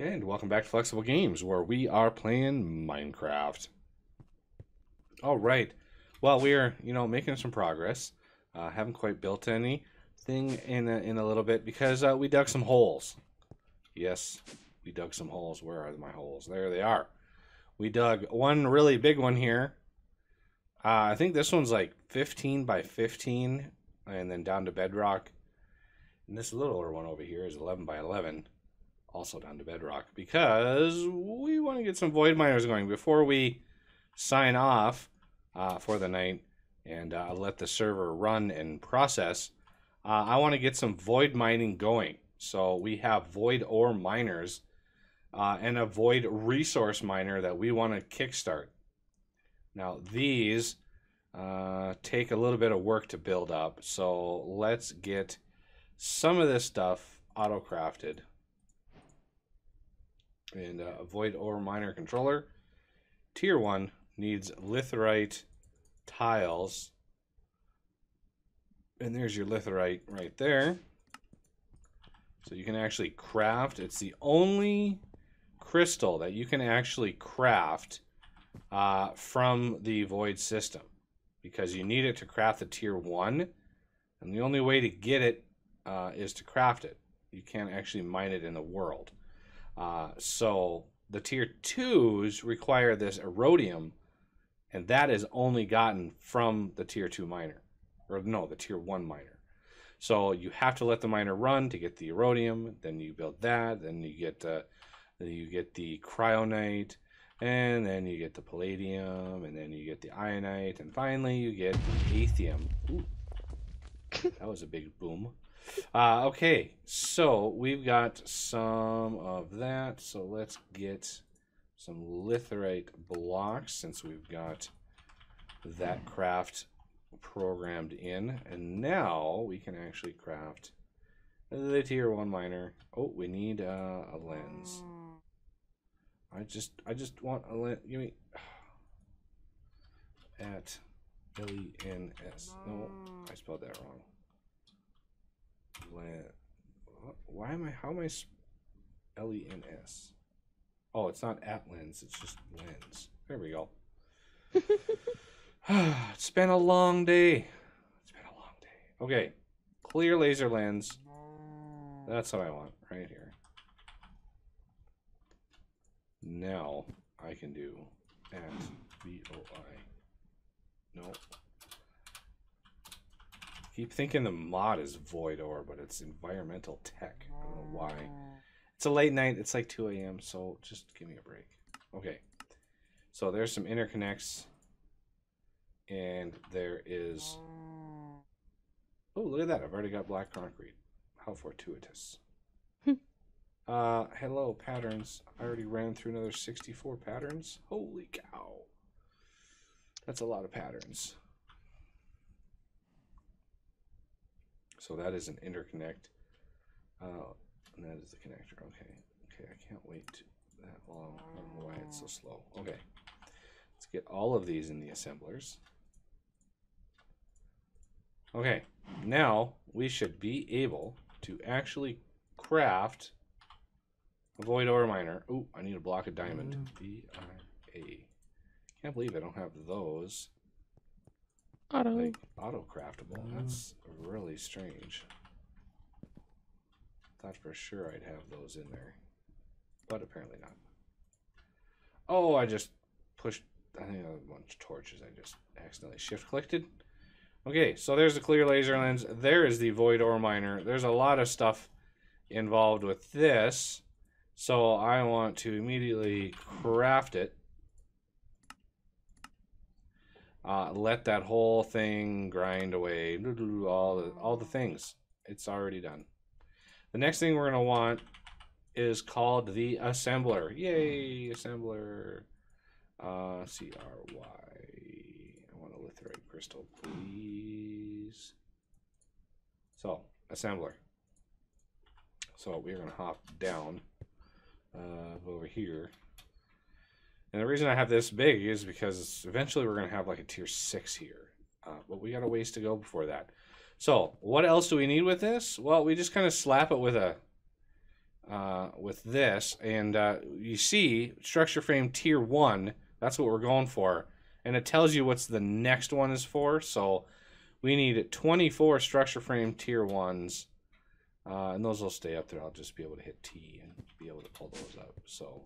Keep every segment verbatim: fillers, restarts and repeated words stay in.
And welcome back to Flexible Games, where we are playing Minecraft. Alright, well, we're, you know, making some progress. Uh, haven't quite built anything in a, in a little bit, because uh, we dug some holes. Yes, we dug some holes. Where are my holes? There they are. We dug one really big one here. Uh, I think this one's like fifteen by fifteen, and then down to bedrock. And this littler one over here is eleven by eleven, also down to bedrock, because we want to get some void miners going before we sign off uh, for the night and uh, let the server run and process. Uh, I want to get some void mining going. So we have void ore miners uh, and a void resource miner that we want to kickstart. Now these uh, take a little bit of work to build up, so let's get some of this stuff auto-crafted. And uh, Void Ore Miner Controller. Tier one needs litherite tiles. And there's your litherite right there. So you can actually craft. It's the only crystal that you can actually craft uh, from the Void system, because you need it to craft the tier one. And the only way to get it Uh, is to craft it. You can't actually mine it in the world. Uh, so the tier twos require this erodium, and that is only gotten from the tier two miner, or no, the tier one miner. So you have to let the miner run to get the erodium, then you build that, then you get uh, then you get the cryonite, and then you get the palladium, and then you get the ionite, and finally you get the atheum. Ooh, that was a big boom. Uh, okay, so we've got some of that, so let's get some litherite blocks since we've got that craft programmed in. And now we can actually craft the tier one miner. Oh, we need uh, a lens. I just I just want a lens. Give me at L E N S. No, I spelled that wrong. Why am I? How am I? L E N S. Oh, it's not at lens. It's just lens. There we go. It's been a long day. It's been a long day. Okay, clear laser lens. That's what I want right here. Now I can do at V O I. Nope. Keep thinking the mod is Void Ore, but it's Environmental Tech. I don't know why. It's a late night. It's like two A M, so just give me a break. Okay. So there's some interconnects. And there is... Oh, look at that. I've already got black concrete. How fortuitous. uh, hello, patterns. I already ran through another sixty-four patterns. Holy cow. That's a lot of patterns. So that is an interconnect, uh, and that is the connector. Okay, okay, I can't wait that long. I don't know why it's so slow. Okay, let's get all of these in the assemblers. Okay, now we should be able to actually craft a Void Ore Miner. Oh, I need a block of diamond. D I A. Can't believe I don't have those. Auto. Like, auto-craftable. Mm. That's really strange. Thought for sure I'd have those in there. But apparently not. Oh, I just pushed... I think I had a bunch of torches. I just accidentally shift-clicked. Okay, so there's the clear laser lens. There is the Void Ore Miner. There's a lot of stuff involved with this. So I want to immediately craft it. Uh, let that whole thing grind away, all the, all the things. It's already done. The next thing we're going to want is called the assembler. Yay, assembler. Uh, C R Y. I want a litherite crystal, please. So, assembler. So we're going to hop down uh, over here. And the reason I have this big is because eventually we're going to have like a tier six here. Uh, but we got a ways to go before that. So what else do we need with this? Well, we just kind of slap it with a uh, with this. And uh, you see structure frame tier one. That's what we're going for. And it tells you what's the next one is for. So we need twenty-four structure frame tier ones. Uh, and those will stay up there. I'll just be able to hit T and be able to pull those up. So,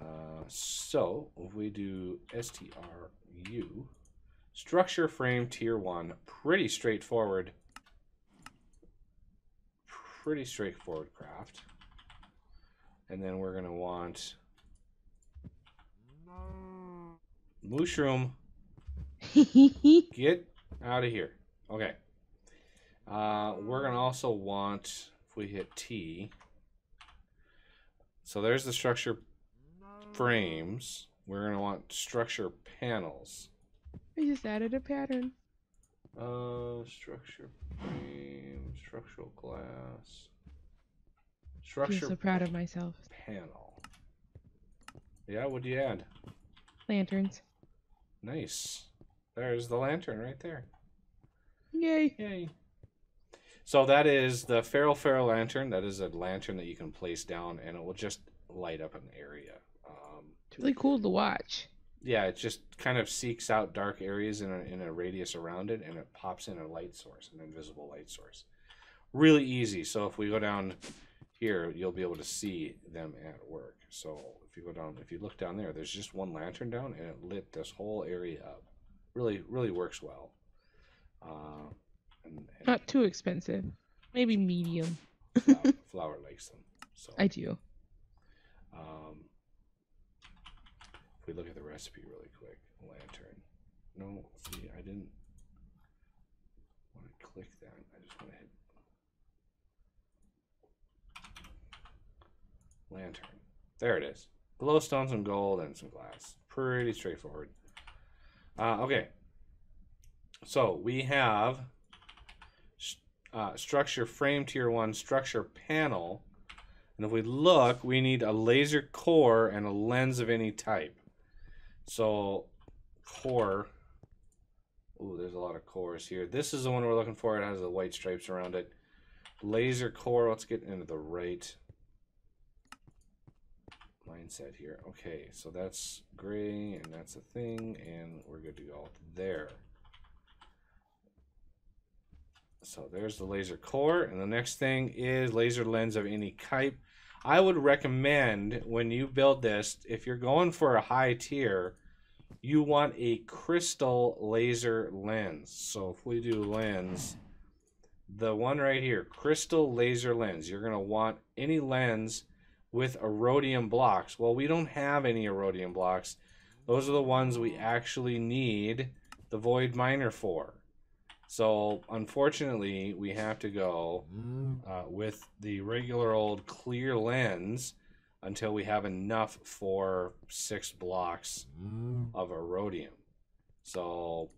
uh, so if we do S T R U, structure frame tier one, pretty straightforward. Pretty straightforward craft. And then we're going to want mushroom. Get out of here. Okay. Uh, we're going to also want, if we hit T, so there's the structure frames. We're going to want structure panels. I just added a pattern. Uh, structure frame, structural glass, structure. I'm so proud of myself. Panel. Yeah, what'd you add? Lanterns. Nice. There's the lantern right there. Yay. Yay. So that is the ferro ferro lantern. That is a lantern that you can place down, and it will just light up an area. Um, it's really cool to watch. Yeah, it just kind of seeks out dark areas in a, in a radius around it, and it pops in a light source, an invisible light source. Really easy. So if we go down here, you'll be able to see them at work. So if you go down, if you look down there, there's just one lantern down, and it lit this whole area up. Really, really works well. Uh, and, and not too expensive. Maybe medium. Flower, flower likes them. So I do. Um, if we look at the recipe really quick, lantern. No, see, I didn't want to click that. I just want to hit lantern. There it is. Glowstone, some gold, and some glass. Pretty straightforward. Uh, okay. So we have uh, structure frame tier one, structure panel. And if we look, we need a laser core and a lens of any type. So core. Oh, there's a lot of cores here. This is the one we're looking for. It has the white stripes around it. Laser core. Let's get into the right mindset here. Okay, so that's gray, and that's a thing, and we're good to go there. So there's the laser core, and the next thing is laser lens of any type. I would recommend when you build this, if you're going for a high tier, you want a crystal laser lens. So if we do lens, the one right here, crystal laser lens, you're going to want any lens with erodium blocks. Well, we don't have any erodium blocks. Those are the ones we actually need the Void Miner for. So, unfortunately, we have to go uh, with the regular old clear lens until we have enough for six blocks of erodium. So,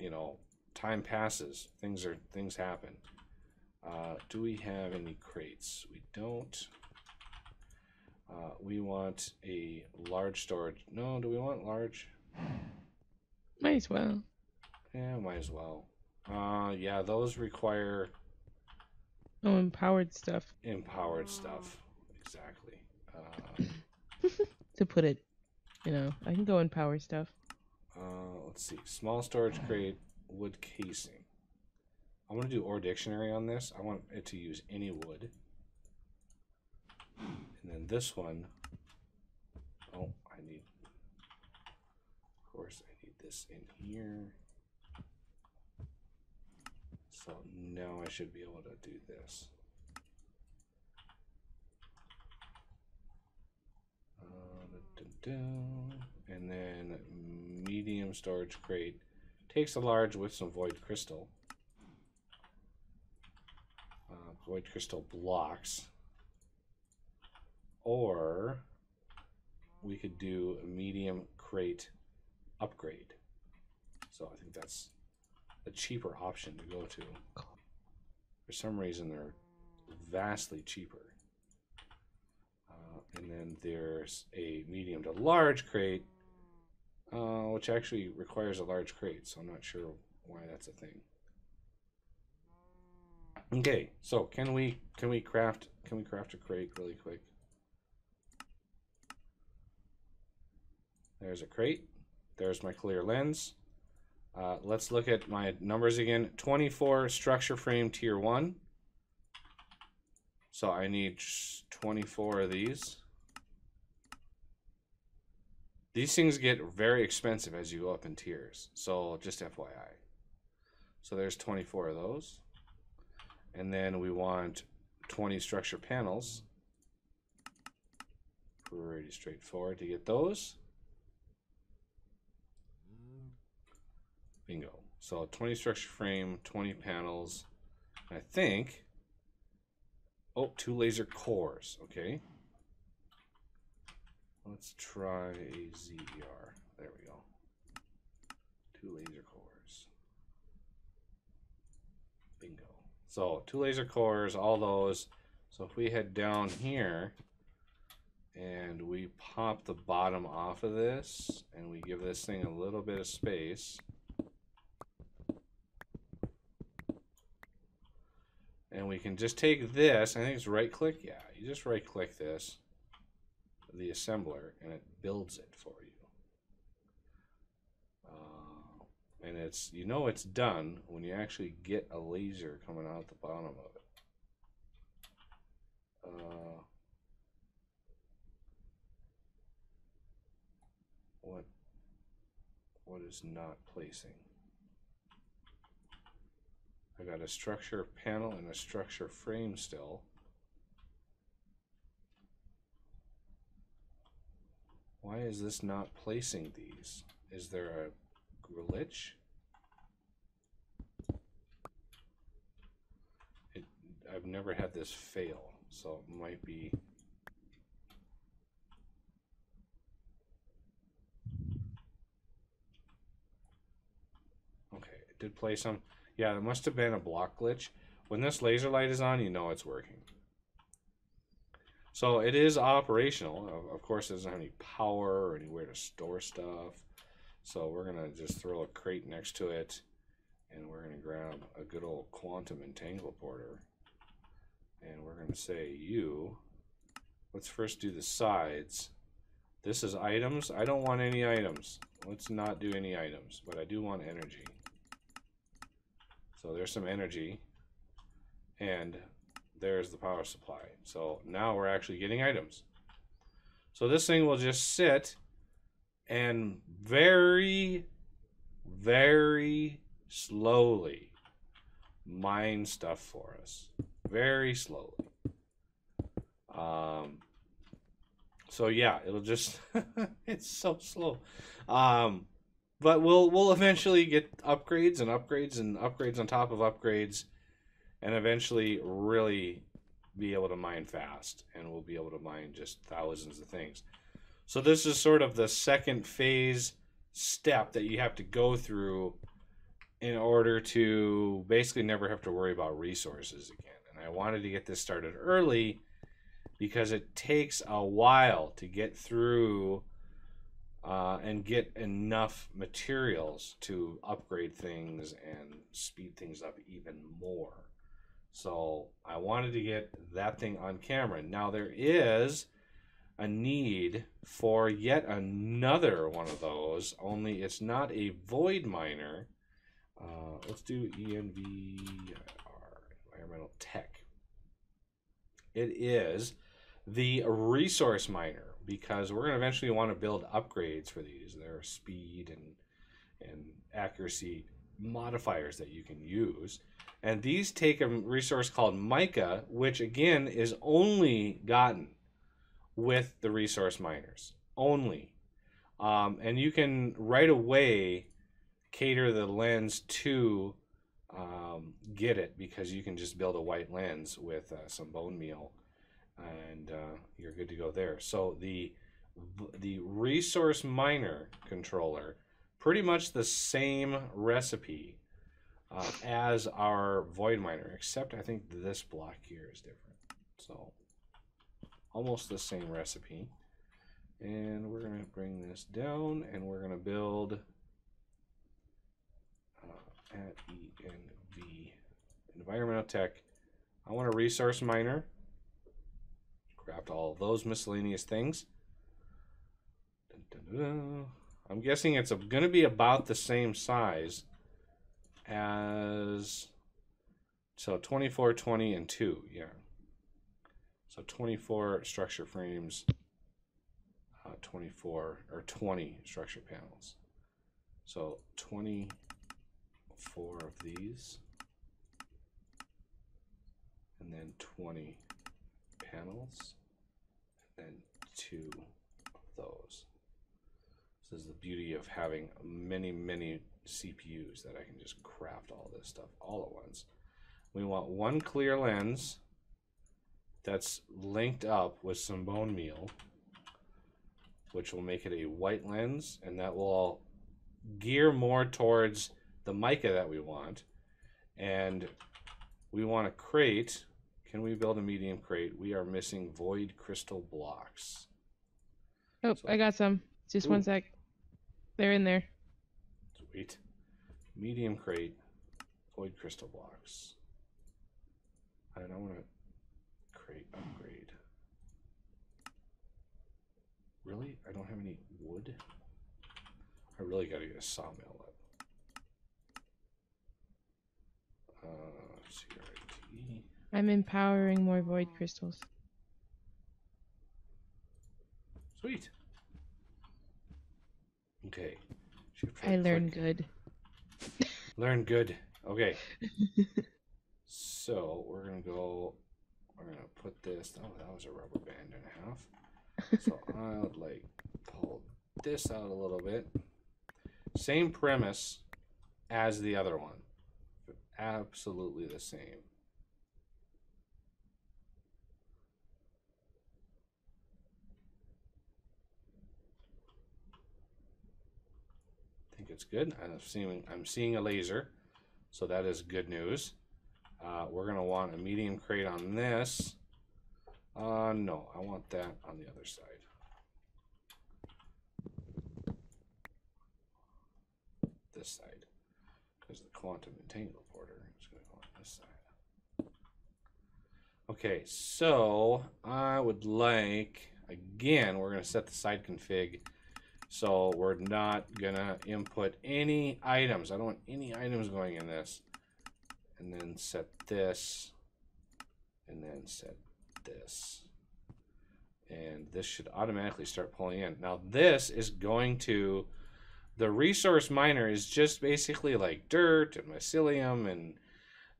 you know, time passes. Things are things happen. Uh, do we have any crates? We don't. Uh, we want a large storage. No, do we want large? Might as well. Yeah, might as well. Uh, yeah, those require... Oh, empowered stuff. Empowered stuff, exactly. Uh, to put it, you know, I can go empower stuff. Uh, let's see, small storage crate, wood casing. I want to do ore dictionary on this. I want it to use any wood. And then this one, oh, I need, of course, I need this in here. So now I should be able to do this. Uh, da, da, da. And then medium storage crate takes a large with some void crystal. Uh, void crystal blocks. Or we could do a medium crate upgrade. So I think that's a cheaper option to go to. For some reason, they're vastly cheaper. Uh, and then there's a medium to large crate, uh, which actually requires a large crate, so I'm not sure why that's a thing. Okay, so can we can we craft can we craft a crate really quick? There's a crate. There's my clear lens. Uh, let's look at my numbers again. twenty-four structure frame tier one. So I need twenty-four of these. These things get very expensive as you go up in tiers. So just F Y I. So there's twenty-four of those. And then we want twenty structure panels. Pretty straightforward to get those. Bingo. So twenty structure frame, twenty panels. And I think, oh, two laser cores. Okay. Let's try a Z E R. There we go. Two laser cores. Bingo. So two laser cores, all those. So if we head down here and we pop the bottom off of this and we give this thing a little bit of space. And we can just take this, I think it's right click, yeah, you just right click this, the assembler, and it builds it for you. Uh, and it's, you know it's done when you actually get a laser coming out the bottom of it. Uh, what, what is not placing? I got a structure panel and a structure frame still. Why is this not placing these? Is there a glitch? It, I've never had this fail, so it might be... Okay, it did place some. Yeah, there must have been a block glitch. When this laser light is on, you know it's working. So it is operational. Of course, it doesn't have any power or anywhere to store stuff. So we're going to just throw a crate next to it. And we're going to grab a good old quantum entangle porter. And we're going to say, you, let's first do the sides. This is items. I don't want any items. Let's not do any items. But I do want energy. So there's some energy, and there's the power supply. So now we're actually getting items. So this thing will just sit and very, very slowly mine stuff for us. Very slowly. Um, so yeah, it'll just, it's so slow. Um, But we'll we'll eventually get upgrades and upgrades and upgrades on top of upgrades, and eventually really be able to mine fast, and we'll be able to mine just thousands of things. So this is sort of the second phase step that you have to go through in order to basically never have to worry about resources again. And I wanted to get this started early because it takes a while to get through Uh, and get enough materials to upgrade things and speed things up even more. So I wanted to get that thing on camera. Now there is a need for yet another one of those, only it's not a void miner. Uh, let's do E N V R, Environmental Tech. It is the resource miner, because we're going to eventually want to build upgrades for these. There are speed and, and accuracy modifiers that you can use. And these take a resource called mica, which again is only gotten with the resource miners. Only. Um, and you can right away cater the lens to um, get it, because you can just build a white lens with uh, some bone meal, and uh, you're good to go there. So the the resource miner controller, pretty much the same recipe uh, as our void miner, except I think this block here is different. So almost the same recipe. And we're gonna bring this down, and we're gonna build uh, at E N V Environmental Tech I want a resource miner. Craft all those miscellaneous things. Dun, dun, dun. I'm guessing it's going to be about the same size as, so twenty-four, twenty, and two, yeah. So twenty-four structure frames, uh, twenty-four, or twenty structure panels. So twenty-four of these, and then twenty panels, and then two of those. This is the beauty of having many, many C P Us that I can just craft all this stuff all at once. We want one clear lens that's linked up with some bone meal, which will make it a white lens, and that will all gear more towards the mica that we want. And we want a crate. Can we build a medium crate? We are missing void crystal blocks. Oh, so, I got some. Just ooh. One sec. They're in there. Sweet. Medium crate, void crystal blocks. I don't want to crate upgrade. Really? I don't have any wood? I really got to get a sawmill up. Uh, C R T. I'm empowering more void crystals. Sweet. Okay. I learned good. Learn good. Okay. So we're gonna go. We're gonna put this. Oh, that was a rubber band and a half. So I would like pull this out a little bit. Same premise as the other one. But absolutely the same. It's good. I'm seeing, I'm seeing a laser, so that is good news. Uh, we're going to want a medium crate on this. Uh, no, I want that on the other side. This side. Because the quantum entangle porter is going to go on this side. Okay, so I would like, again, we're going to set the side config. So we're not gonna input any items. I don't want any items going in this. And then set this, and then set this. And this should automatically start pulling in. Now this is going to, the resource miner is just basically like dirt and mycelium and,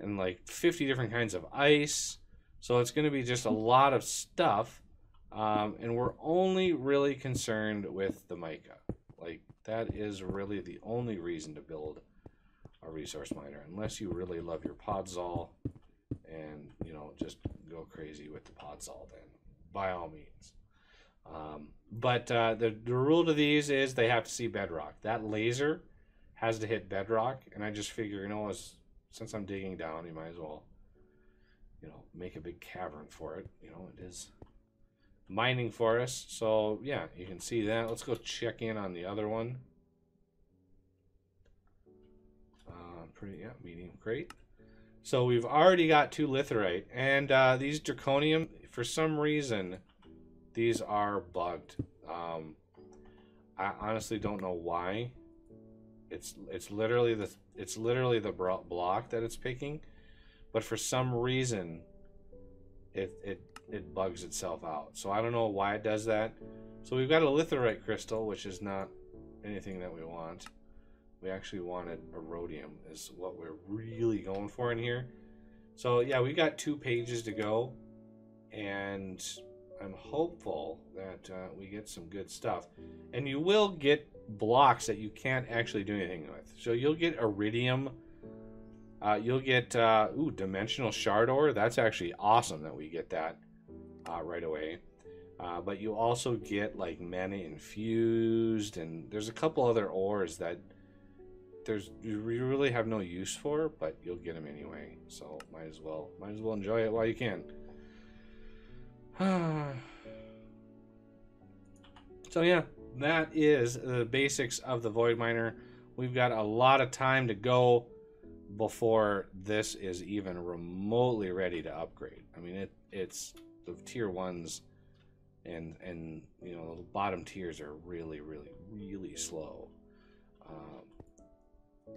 and like fifty different kinds of ice. So it's gonna be just a lot of stuff. Um, and we're only really concerned with the mica. Like, that is really the only reason to build a resource miner, unless you really love your podzol and, you know, just go crazy with the podzol, then by all means. Um, but uh, the, the rule to these is they have to see bedrock. That laser has to hit bedrock, and I just figure, you know, as, since I'm digging down, you might as well, you know, make a big cavern for it. You know, it is mining for us, so yeah, you can see that. Let's go check in on the other one. Uh, pretty, yeah, medium crate. So we've already got two litherite, and uh, these draconium, for some reason, these are bugged. Um, I honestly don't know why. It's it's literally the it's literally the block that it's picking, but for some reason, it it. it bugs itself out. So I don't know why it does that. So we've got a litherite crystal, which is not anything that we want. We actually wanted erodium is what we're really going for in here. So yeah, we got two pages to go, and I'm hopeful that uh, we get some good stuff. And you will get blocks that you can't actually do anything with. So you'll get iridium. Uh, you'll get uh, ooh, dimensional shard ore. That's actually awesome that we get that. Uh, right away, uh, but you also get like mana infused, and there's a couple other ores that there's you really have no use for, but you'll get them anyway. So might as well, might as well enjoy it while you can. So yeah, that is the basics of the Void Miner. We've got a lot of time to go, before this is even remotely ready to upgrade. I mean, it it's the tier ones and and you know the bottom tiers are really really really slow. Um,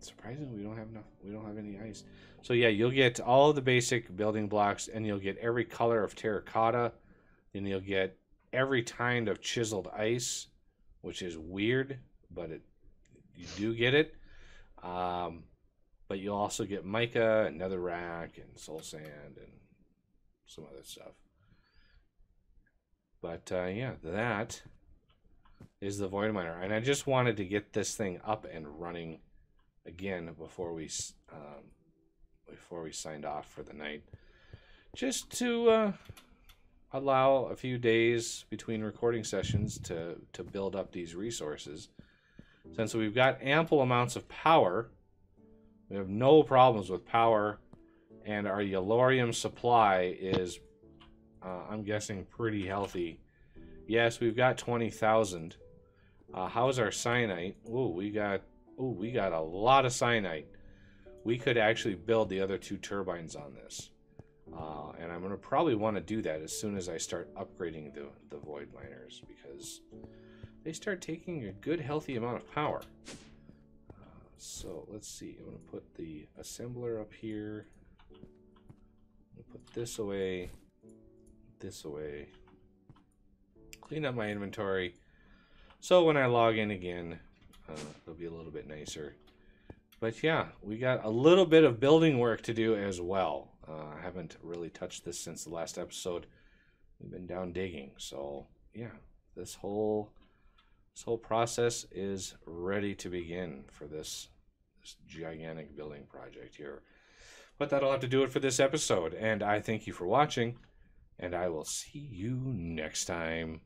surprisingly, we don't have enough. We don't have any ice. So yeah, you'll get all of the basic building blocks, and you'll get every color of terracotta, and you'll get every kind of chiseled ice, which is weird, but it you do get it. Um, but you'll also get mica and netherrack and soul sand and some other stuff. But uh, yeah, that is the Void Miner, and I just wanted to get this thing up and running again before we um, before we signed off for the night, just to uh, allow a few days between recording sessions to to build up these resources. Since we've got ample amounts of power, we have no problems with power, and our Yellorium supply is, uh, I'm guessing, pretty healthy. Yes, we've got twenty thousand. Uh, how's our cyanite? Ooh, we got, ooh, we got a lot of cyanite. We could actually build the other two turbines on this. Uh, and I'm going to probably want to do that as soon as I start upgrading the, the Void Miners, because they start taking a good, healthy amount of power. Uh, so, let's see. I'm going to put the assembler up here. I'm going to put this away. This away. Clean up my inventory. So, when I log in again, uh, it'll be a little bit nicer. But, yeah. We got a little bit of building work to do as well. Uh, I haven't really touched this since the last episode. We've been down digging. So, yeah. This whole... This whole process is ready to begin for this, this gigantic building project here. But that'll have to do it for this episode. And I thank you for watching, and I will see you next time.